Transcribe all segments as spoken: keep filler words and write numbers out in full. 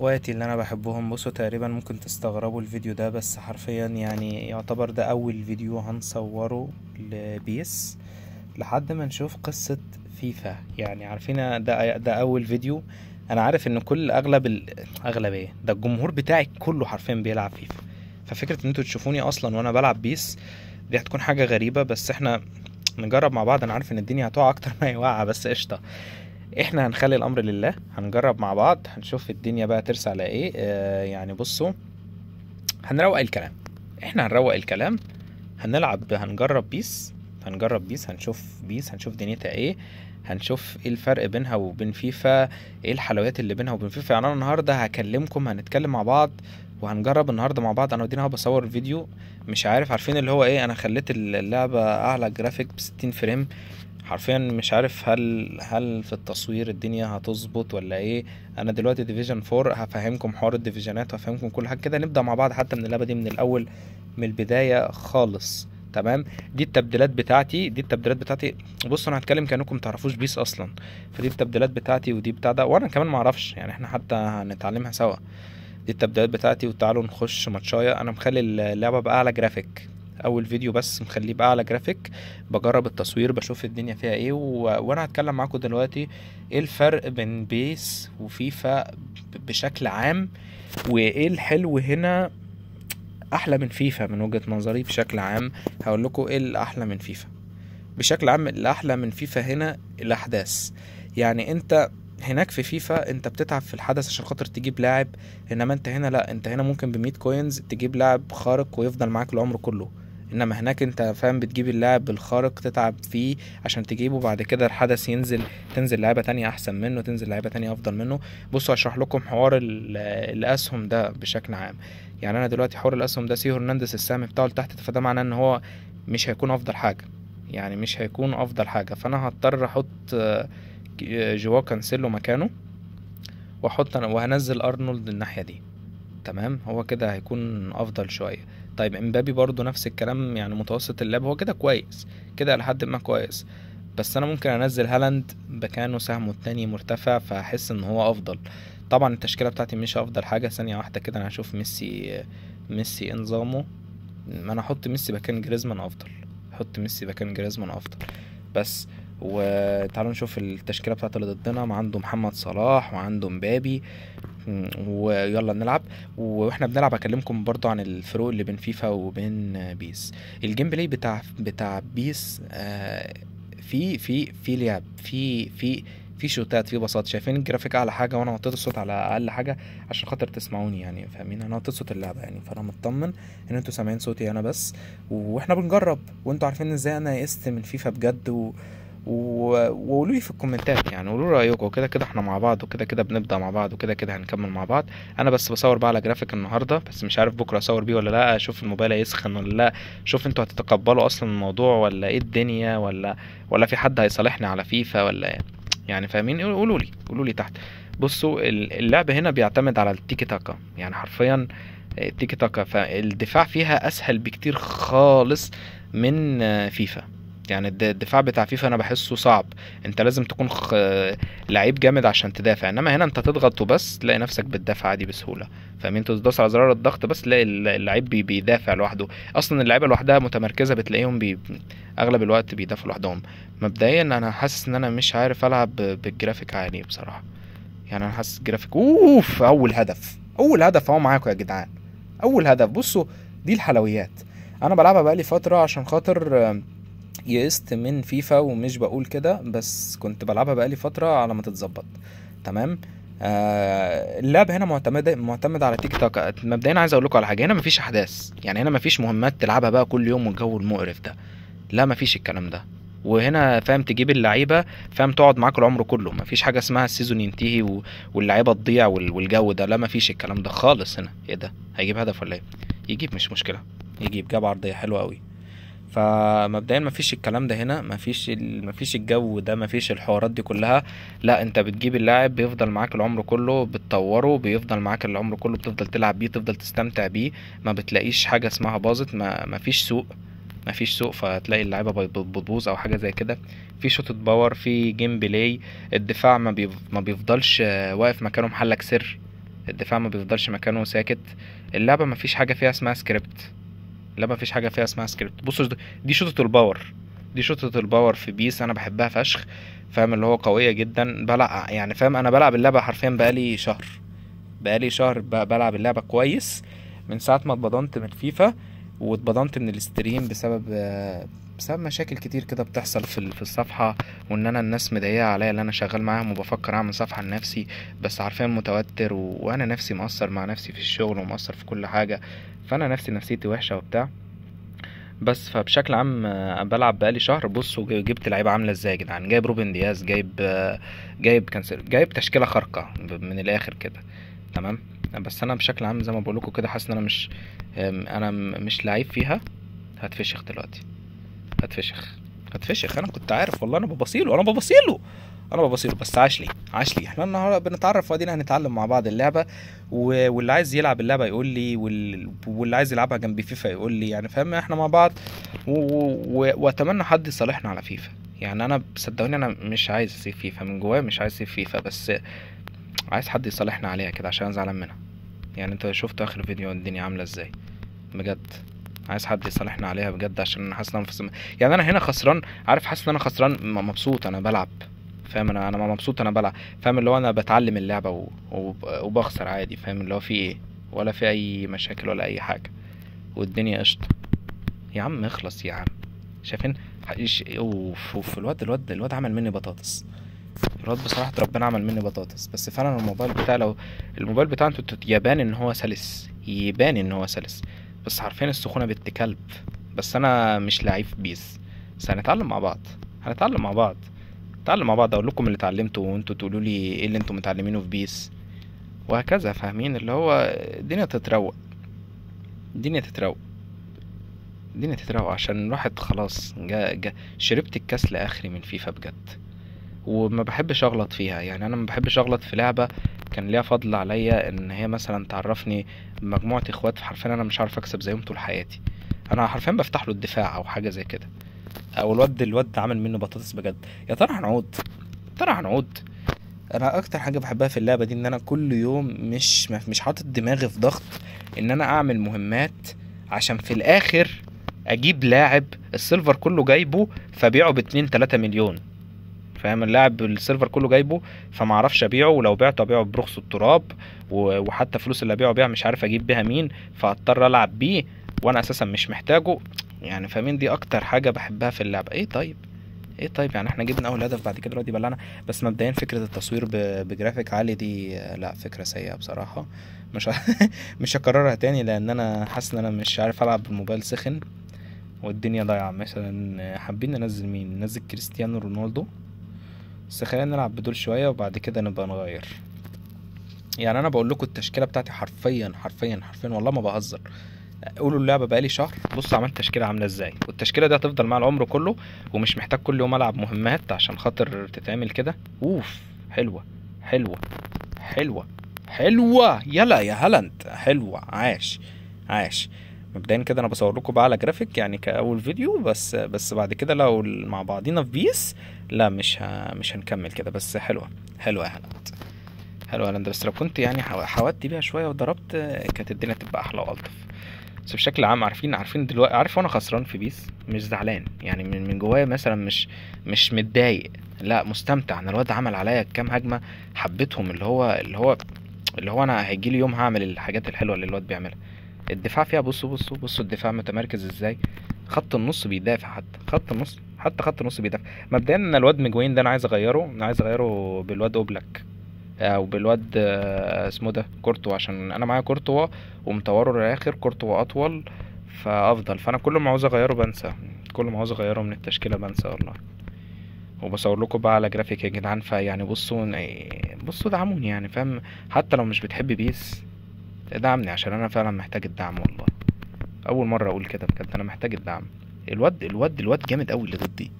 اخواتي اللي انا بحبهم، بصوا تقريبا ممكن تستغربوا الفيديو ده، بس حرفيا يعني يعتبر ده اول فيديو هنصوره لبيس لحد ما نشوف قصة فيفا. يعني عارفين ده ده اول فيديو. انا عارف ان كل اغلب الاغلبيه ده الجمهور بتاعي كله حرفيا بيلعب فيفا، ففكرة ان انتوا تشوفوني اصلا وانا بلعب بيس دي هتكون حاجة غريبة، بس احنا نجرب مع بعض. انا عارف ان الدنيا هتقع اكتر ما هي واقعة، بس قشطة، احنا هنخلي الامر لله، هنجرب مع بعض، هنشوف الدنيا بقى ترسى على ايه. آه يعني بصوا، هنروق الكلام، احنا هنروق الكلام، هنلعب، هنجرب بيس هنجرب بيس هنشوف بيس هنشوف دنيتها ايه، هنشوف ايه الفرق بينها وبين فيفا، ايه الحلويات اللي بينها وبين فيفا. يعني انا النهارده هكلمكم، هنتكلم مع بعض وهنجرب النهارده مع بعض. انا ودينا اهو بصور الفيديو، مش عارف عارفين اللي هو ايه، انا خليت اللعبه اعلى جرافيك ب ستين فريم حرفيا. مش عارف هل هل في التصوير الدنيا هتظبط ولا ايه. انا دلوقتي ديفيجن فور، هفهمكم حوار الديفيجنات وهفهمكم كل حاجه كده. نبدا مع بعض حتى من اللعبه دي من الاول، من البدايه خالص. تمام، دي التبديلات بتاعتي دي التبديلات بتاعتي بصوا انا هتكلم كانكم متعرفوش بيس اصلا، فدي التبديلات بتاعتي ودي بتاع ده، وانا كمان معرفش، يعني احنا حتى هنتعلمها سوا. دي التبديلات بتاعتي، وتعالوا نخش ماتشايه. انا مخلي اللعبه باعلى جرافيك، اول فيديو بس مخليه باعلى جرافيك، بجرب التصوير، بشوف الدنيا فيها ايه، و... وانا هتكلم معاكم دلوقتي ايه الفرق بين بيس وفيفا بشكل عام، وايه الحلو هنا احلى من فيفا من وجهة نظري. بشكل عام هقول لكم ايه الاحلى من فيفا. بشكل عام الاحلى من فيفا هنا الاحداث. يعني انت هناك في فيفا انت بتتعب في الحدث عشان خاطر تجيب لاعب، انما انت هنا لا، انت هنا ممكن بمية كوينز تجيب لاعب خارق ويفضل معاك العمر كله، انما هناك انت فاهم بتجيب اللاعب الخارق تتعب فيه عشان تجيبه، بعد كده الحدث ينزل، تنزل لعيبه تانية احسن منه، تنزل لعيبه تانية افضل منه. بصوا هشرح لكم حوار الاسهم ده بشكل عام. يعني انا دلوقتي حوار الاسهم ده سيو هرنانديز السهم بتاعه لتحت، فده معناه ان هو مش هيكون افضل حاجه، يعني مش هيكون افضل حاجه، فانا هضطر احط جواو كانسيلو مكانه، واحط انا وهنزل ارنولد الناحيه دي. تمام، هو كده هيكون افضل شويه. طيب امبابي برضو نفس الكلام، يعني متوسط اللعب هو كده كويس، كده لحد ما كويس، بس انا ممكن انزل هالاند مكانه، سهمه التاني مرتفع، فاحس ان هو افضل. طبعا التشكيله بتاعتي مش افضل حاجه. ثانيه واحده كده انا هشوف ميسي ميسي انظامه، ما انا احط ميسي مكان جريزمان افضل، احط ميسي مكان جريزمان افضل بس. وتعالوا نشوف التشكيله بتاعت اللي ضدنا، ما عنده محمد صلاح وعنده مبابي، ويلا نلعب. واحنا بنلعب هكلمكم برضو عن الفروق اللي بين فيفا وبين بيس. الجيم بلاي بتاع بتاع بيس آه في في في لعب، في في في شوتات، في بساط. شايفين الجرافيك اعلى حاجه، وانا وطيت الصوت على اقل حاجه عشان خاطر تسمعوني، يعني فاهمين، انا وطيت صوت اللعبه يعني، فانا مطمن ان انتوا سامعين صوتي انا بس، واحنا بنجرب. وانتوا عارفين ازاي انا يئست من فيفا بجد، و وقولوا لي في الكومنتات، يعني قولوا رايكم، وكده كده احنا مع بعض، وكده كده بنبدا مع بعض، وكده كده هنكمل مع بعض. انا بس بصور بقى على جرافيك النهارده، بس مش عارف بكره اصور بيه ولا لا، اشوف الموبايل هيسخن ولا لا، شوف انتوا هتتقبلوا اصلا الموضوع ولا ايه الدنيا، ولا ولا في حد هيصالحني على فيفا ولا، يعني فاهمين، قولوا لي قولوا لي تحت. بصوا اللعب هنا بيعتمد على التيكي تاكا، يعني حرفيا التيكي تاكا، فالدفاع فيها اسهل بكتير خالص من فيفا. يعني الدفاع بتاع فيفا انا بحسه صعب، انت لازم تكون خ... لعيب جامد عشان تدافع، انما هنا انت تضغط وبس تلاقي نفسك بتدافع عادي بسهوله، فاهمين، تدوس على زرار الضغط بس تلاقي اللعيب بيدافع لوحده. اصلا اللعيبه لوحدها متمركزه، بتلاقيهم بي... اغلب الوقت بيدافعوا لوحدهم. مبدئيا انا حاسس ان انا مش عارف العب بالجرافيك عالي بصراحه، يعني انا حاسس الجرافيك اوف. اول هدف اول هدف اهو معاكم يا جدعان، اول هدف. بصوا دي الحلويات، انا بلعبها بقالي فتره عشان خاطر يئست من فيفا، ومش بقول كده بس كنت بلعبها بقالي فتره على ما تتظبط. تمام، آه اللعب هنا معتمد معتمد على تيك تاك. مبدئيا عايز اقول لكم على حاجه، هنا مفيش احداث، يعني هنا مفيش مهمات تلعبها بقى كل يوم والجو المقرف ده، لا مفيش الكلام ده. وهنا فاهم تجيب اللعيبه، فاهم تقعد معاك العمر كله، مفيش حاجه اسمها السيزون ينتهي واللعيبه تضيع والجو ده، لا مفيش الكلام ده خالص. هنا ايه ده، هيجيب هدف ولا ايه؟ يجيب، مش مشكله، يجيب، جاب عرضيه حلوه قوي. فمبدئيا مفيش الكلام ده هنا، مفيش مفيش الجو ده، مفيش الحوارات دي كلها، لا انت بتجيب اللاعب بيفضل معاك العمر كله، بتطوره بيفضل معاك العمر كله، بتفضل تلعب بيه، تفضل تستمتع بيه، ما بتلاقيش حاجه اسمها باظت، ما مفيش سوق مفيش سوق فتلاقي اللعيبه بتبوظ او حاجه زي كده. في شوت باور، في جيم بلاي، الدفاع ما بيفضلش واقف مكانه محلك سر، الدفاع ما بيفضلش مكانه ساكت. اللعبه ما فيش حاجه فيها اسمها سكريبت، اللعبه ما فيش حاجه فيها اسمها سكريبت. بصوا دي شوطه الباور، دي شوطه الباور في بيس انا بحبها فشخ، فاهم؟ اللي هو قويه جدا، بلع يعني فاهم. انا بلعب اللعبه حرفيا بقالي شهر، بقالي شهر بلعب اللعبه كويس من ساعه ما اتبضنت من فيفا واتبضنت من الاستريم بسبب بسبب مشاكل كتير كده بتحصل في في الصفحه، وان انا الناس مضايقه عليا اللي انا شغال معاهم وبفكر اعمل صفحه لنفسي، بس حرفيا متوتر و... وانا نفسي مقصر مع نفسي في الشغل ومقصر في كل حاجه، فانا نفسي نفسيتي وحشه وبتاع. بس فبشكل عام بلعب بقالي شهر. بصوا جبت لعيبه عامله ازاي يا جدعان، جايب روبن دياز، جايب جايب كانسيلو، جايب تشكيله خارقه من الاخر كده، تمام. بس انا بشكل عام زي ما بقول لكم كده حاسس ان انا مش انا مش لعيب فيها. هتفشخ دلوقتي، هتفشخ هتفشخ. انا كنت عارف والله، انا ببصيله انا ببصيله انا ببصيله بس عاش لي عاش لي. احنا النهارده بنتعرف وادينا هنتعلم مع بعض اللعبه، واللي عايز يلعب اللعبه يقول لي، واللي عايز يلعبها جنب فيفا يقول لي، يعني فاهم احنا مع بعض. واتمنى حد يصالحنا على فيفا، يعني انا صدقوني انا مش عايز اسيب فيفا من جوايا، مش عايز اسيب فيفا، بس عايز حد يصالحنا عليها كده عشان زعلان منها. يعني انت شفت اخر فيديو الدنيا عامله ازاي بجد، عايز حد يصالحنا عليها بجد عشان انا حاسس ان انا يعني انا هنا خسران، عارف؟ حاسس ان انا خسران، مبسوط انا بلعب، فاهم؟ انا انا مبسوط انا بلعب، فاهم؟ اللي هو انا بتعلم اللعبه و... و... وبخسر عادي، فاهم؟ اللي هو في ايه، ولا في اي مشاكل ولا اي حاجه، والدنيا قشطه يا عم. اخلص يا عم، شايفين؟ اوف اوف، الواد الواد الواد عمل مني بطاطس، الواد بصراحه ربنا عمل مني بطاطس. بس فعلا الموبايل بتاع لو الموبايل بتاع انتوا يبان ان هو سلس، يبان ان هو سلس، بس عارفين السخونه بنت كلب. بس انا مش لعيب بيس، بس هنتعلم مع بعض، هنتعلم مع بعض نتعلم مع بعض، اقول لكم اللي اتعلمته وانتوا تقولوا لي ايه اللي انتوا متعلمينه في بيس وهكذا، فاهمين؟ اللي هو الدنيا تتروق، الدنيا تتروق، الدنيا تتروق، عشان الواحد خلاص جا جا شربت الكاس لاخري من فيفا بجد، وما بحبش اغلط فيها. يعني انا ما بحبش اغلط في لعبه كان ليها فضل عليا، ان هي مثلا تعرفني مجموعه اخوات، حرفيا انا مش عارف اكسب زيهم طول حياتي، انا حرفيا بفتح له الدفاع او حاجه زي كده، او الواد الواد عامل منه بطاطس بجد. يا ترى هنعود، يا ترى هنعود. انا اكتر حاجه بحبها في اللعبه دي ان انا كل يوم مش مش حاطط دماغي في ضغط ان انا اعمل مهمات عشان في الاخر اجيب لاعب السيلفر كله جايبه فبيعه باتنين تلاته مليون، فاهم؟ اللاعب السيرفر كله جايبه فمعرفش ابيعه، ولو بعته ابيعه برخص التراب، وحتى فلوس اللي ابيعه بيها مش عارف اجيب بيها مين، فهضطر العب بيه وانا اساسا مش محتاجه، يعني فاهمين؟ دي اكتر حاجه بحبها في اللعبه. ايه طيب، ايه طيب، يعني احنا جبنا اول هدف بعد كده دلوقتي بلعنا. بس مبدئيا فكره التصوير بجرافيك عالي دي لا، فكره سيئه بصراحه، مش مش هكررها تاني، لان انا حاسس ان انا مش عارف العب، بالموبايل سخن والدنيا ضايعه. مثلا حابين ننزل مين؟ ننزل كريستيانو رونالدو، بس خلينا نلعب بدول شويه وبعد كده نبقى نغير. يعني انا بقول لكم التشكيله بتاعتي حرفيا حرفيا حرفيا والله ما بهزر، قولوا اللعبه بقالي شهر، بصوا عملت تشكيله عامله ازاي، والتشكيله دي هتفضل مع العمر كله، ومش محتاج كل يوم العب مهمات عشان خاطر تتعمل كده. اوف حلوه حلوه حلوه حلوه، يلا يا هالاند، حلوه، عاش عاش. مبدئيا كده انا بصور لكم بقى على جرافيك يعني كاول فيديو، بس بس بعد كده لو مع بعضينا في بيس لا مش ه... مش هنكمل كده. بس حلوه حلوه يا هالاند، حلوه يا هالاند، بس لو كنت يعني حودت بيها شويه وضربت كانت الدنيا تبقى احلى والطف. بس بشكل عام عارفين عارفين دلوقتي، عارف وانا خسران في بيس مش زعلان، يعني من من جوايا مثلا مش مش متضايق، لا مستمتع ان الواد عمل عليا كام هجمه حبيتهم، اللي هو اللي هو اللي هو انا هيجي لي يوم هعمل الحاجات الحلوه اللي الواد بيعملها. الدفاع فيها بصوا بصوا بصوا الدفاع متمركز ازاي، خط النص بيدافع، حتى خط النص حتى خط النص بيدافع. مبدئيا ان الواد مجوين ده انا عايز اغيره، انا عايز اغيره بالواد اوبلاك او بالواد اسمه ده كورتوا، عشان انا معايا كورتوا ومطوره للاخر، كورتوا اطول فافضل، فانا كل ما عاوز اغيره بنسى، كل ما عاوز اغيره من التشكيله بنسى والله. وبصور لكم بقى على جرافيك يا جدعان، فيعني بصوا بصوا دعموني، يعني فاهم؟ حتى لو مش بتحب بيس دعمني، عشان انا فعلا محتاج الدعم والله، اول مره اقول كده بجد، انا محتاج الدعم. الواد الواد الواد جامد قوي اللي ضدي،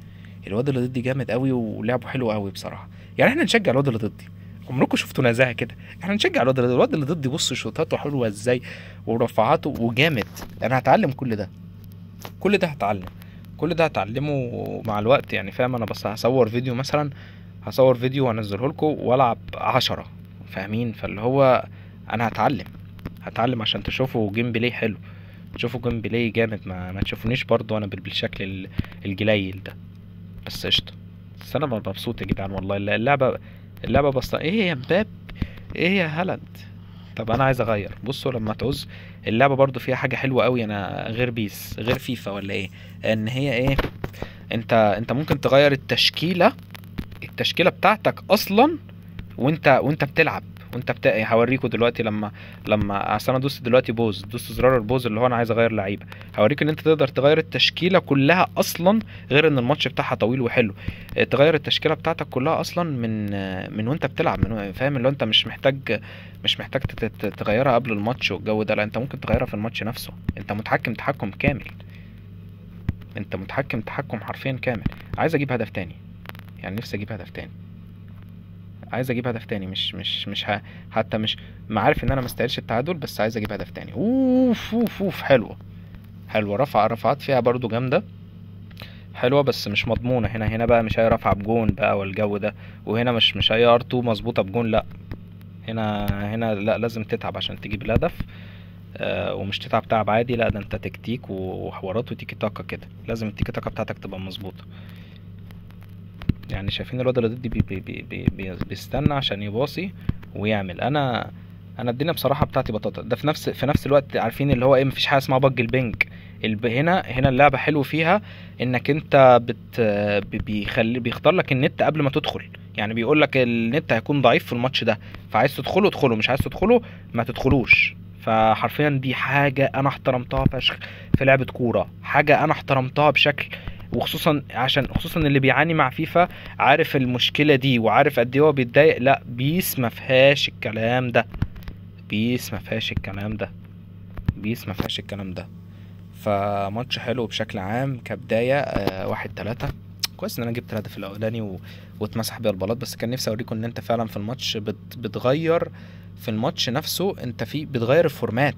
الواد اللي ضدي جامد قوي ولعبه حلو قوي بصراحه، يعني احنا نشجع الواد اللي ضدي، عمركم شفتوا نزاهه كده؟ احنا نشجع الواد اللي ضدي، الواد اللي ضدي بصوا شوطاته حلوه ازاي ورفعاته وجامد. انا هتعلم كل ده، كل ده هتعلم، كل ده هتعلمه مع الوقت، يعني فاهم؟ انا بس هصور فيديو مثلا، هصور فيديو وانزله لكم والعب عشرة، فاهمين؟ فاللي هو انا هتعلم هتعلم عشان تشوفوا جيم بلاي حلو، تشوفوا جيم بلاي جامد، ما ما تشوفونيش برضو انا بالشكل الجليل ده. بس قشطه، بس انا مبسوط يا جدعان والله. اللعبه اللعبه بسطة. ايه يا مباب، ايه يا هالاند، طب انا عايز اغير. بصوا لما تعوز اللعبه برضو فيها حاجه حلوه قوي، انا غير بيس غير فيفا ولا ايه، ان هي ايه، انت انت ممكن تغير التشكيله التشكيله بتاعتك اصلا وانت وانت بتلعب وانت بتاع. هوريكم دلوقتي لما لما اصل انا دوست دلوقتي بوز، دوست زرار البوز اللي هو انا عايز اغير لعيبه. هوريكم ان انت تقدر تغير التشكيله كلها اصلا، غير ان الماتش بتاعها طويل وحلو، تغير التشكيله بتاعتك كلها اصلا من من وانت بتلعب، من فاهم، اللي انت مش محتاج مش محتاج تغيرها قبل الماتش والجو ده، لا انت ممكن تغيرها في الماتش نفسه. انت متحكم تحكم كامل، انت متحكم تحكم حرفيا كامل. عايز اجيب هدف تاني، يعني نفسي اجيب هدف تاني، عايز اجيب هدف تاني، مش مش مش ه... حتى مش معارف ان انا مستاهلش التعادل، بس عايز اجيب هدف تاني. اوف اوف اوف، حلوه حلوه، رفع رفعات فيها برضو جامده حلوه، بس مش مضمونه. هنا هنا بقى مش هي رفعه بجون بقى والجو ده، وهنا مش مش هي ار2 مظبوطه بجون، لا هنا هنا لا لازم تتعب عشان تجيب الهدف. آه ومش تتعب تعب عادي، لا ده انت تكتيك وحوارات وتيكي تاكا كده، لازم التيكي تاكا بتاعتك تبقى مظبوطه. يعني شايفين الواد اللي ضدي بي بي بي بي بيستنى عشان يباصي ويعمل. انا انا الدنيا بصراحه بتاعتي بطاطا ده، في نفس في نفس الوقت عارفين اللي هو ايه، مفيش حاجه اسمها بج البنج. هنا هنا اللعبه حلو فيها انك انت بت بيخلي بيختار لك النت قبل ما تدخل، يعني بيقول لك النت هيكون ضعيف في الماتش ده، فعايز تدخله ادخله، مش عايز تدخله ما تدخلوش. فحرفيا دي حاجه انا احترمتها فشخ في لعبه كوره، حاجه انا احترمتها بشكل، وخصوصا عشان خصوصا اللي بيعاني مع فيفا عارف المشكله دي وعارف قد ايه هو بيتضايق. لا بيس ما فيهاش الكلام ده، بيس ما فيهاش الكلام ده، بيس ما فيهاش الكلام ده. فماتش حلو بشكل عام كبدايه. آه واحد تلاتة، كويس ان انا جبت تلاتة في الاولاني و... واتمسح بيها البلاط، بس كان نفسي اوريكم ان انت فعلا في الماتش بت... بتغير في الماتش نفسه، انت في بتغير الفورمات.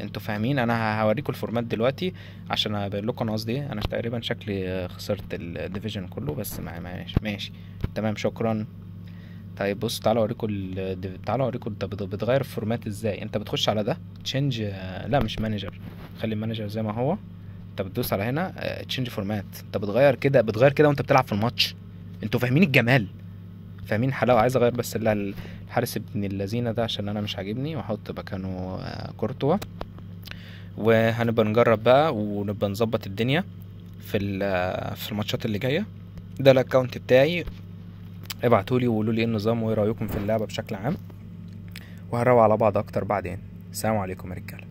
انتوا فاهمين، انا هوريكم الفورمات دلوقتي عشان ابين لكم انا قصدي ايه. انا تقريبا شكلي خسرت الديفيجن كله، بس ماشي ماشي تمام، شكرا. طيب بص، تعالوا اوريكم ال... تعالوا اوريكم انت بتغير الفورمات ازاي. انت بتخش على ده تشينج، لا مش مانجر، خلي المانجر زي ما هو. انت بتدوس على هنا تشينج فورمات، انت بتغير كده بتغير كده وانت بتلعب في الماتش. انتوا فاهمين الجمال، فاهمين الحلاوه. عايز اغير بس الحارس ابن اللذينه ده عشان انا مش عاجبني، واحط مكانه كورتوا. وهنبقى نجرب بقى ونبقى نظبط الدنيا في في الماتشات اللي جايه. ده الاكونت بتاعي، ابعتولي وقولوا لي ايه النظام وايه رايكم في اللعبه بشكل عام، وهنروح على بعض اكتر بعدين. سلام عليكم يا رجاله.